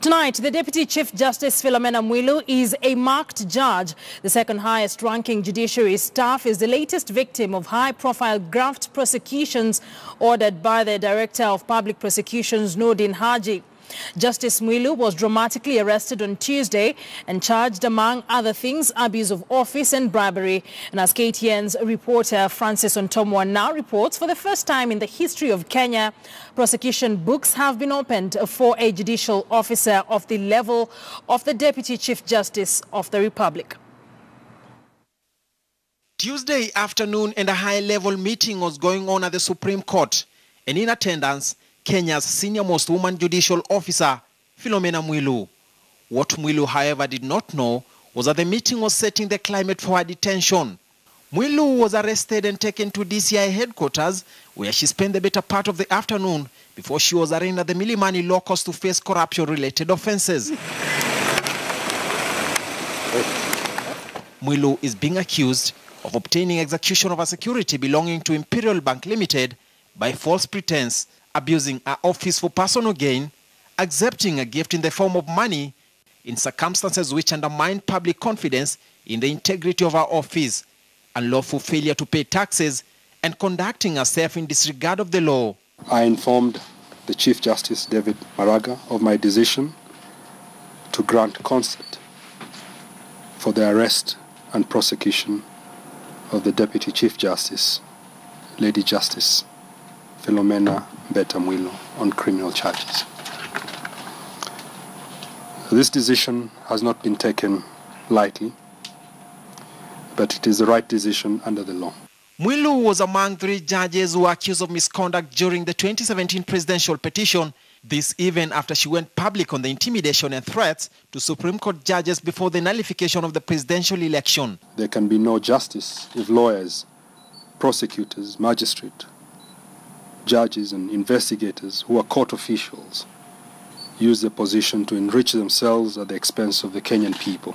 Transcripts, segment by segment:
Tonight, the Deputy Chief Justice Philomena Mwilu is a marked judge. The second highest ranking judiciary staff is the latest victim of high-profile graft prosecutions ordered by the Director of Public Prosecutions, Noordin Haji. Justice Mwilu was dramatically arrested on Tuesday and charged, among other things, abuse of office and bribery. And as KTN's reporter Francis Ontomwa now reports, for the first time in the history of Kenya, prosecution books have been opened for a judicial officer of the level of the Deputy Chief Justice of the Republic. Tuesday afternoon, and a high-level meeting was going on at the Supreme Court, and in attendance, Kenya's senior-most woman judicial officer, Philomena Mwilu. What Mwilu, however, did not know was that the meeting was setting the climate for her detention. Mwilu was arrested and taken to DCI headquarters, where she spent the better part of the afternoon before she was arraigned at the Mili Mani law courts to face corruption-related offences. Mwilu is being accused of obtaining execution of a security belonging to Imperial Bank Limited by false pretense, abusing her office for personal gain, accepting a gift in the form of money in circumstances which undermine public confidence in the integrity of her office, unlawful failure to pay taxes, and conducting herself in disregard of the law. I informed the Chief Justice David Maraga of my decision to grant consent for the arrest and prosecution of the Deputy Chief Justice, Lady Justice Philomena Mwilu, on criminal charges. This decision has not been taken lightly, but it is the right decision under the law. Mwilu was among three judges who were accused of misconduct during the 2017 presidential petition, this even after she went public on the intimidation and threats to Supreme Court judges before the nullification of the presidential election. There can be no justice if lawyers, prosecutors, magistrates, judges and investigators who are court officials use their position to enrich themselves at the expense of the Kenyan people.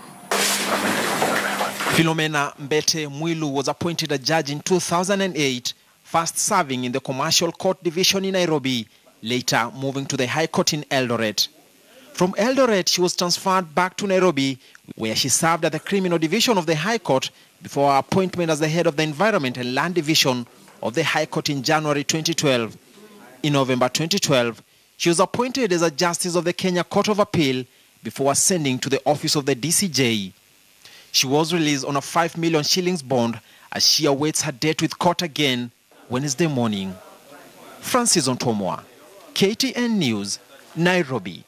Philomena Mwilu was appointed a judge in 2008, first serving in the Commercial Court Division in Nairobi, later moving to the High Court in Eldoret. From Eldoret, she was transferred back to Nairobi, where she served at the Criminal Division of the High Court before her appointment as the head of the Environment and Land Division of the High Court in January 2012. In November 2012, she was appointed as a Justice of the Kenya Court of Appeal before ascending to the office of the DCJ. She was released on a 5 million shillings bond as she awaits her date with court again Wednesday morning. Francis Ontomwa, KTN News, Nairobi.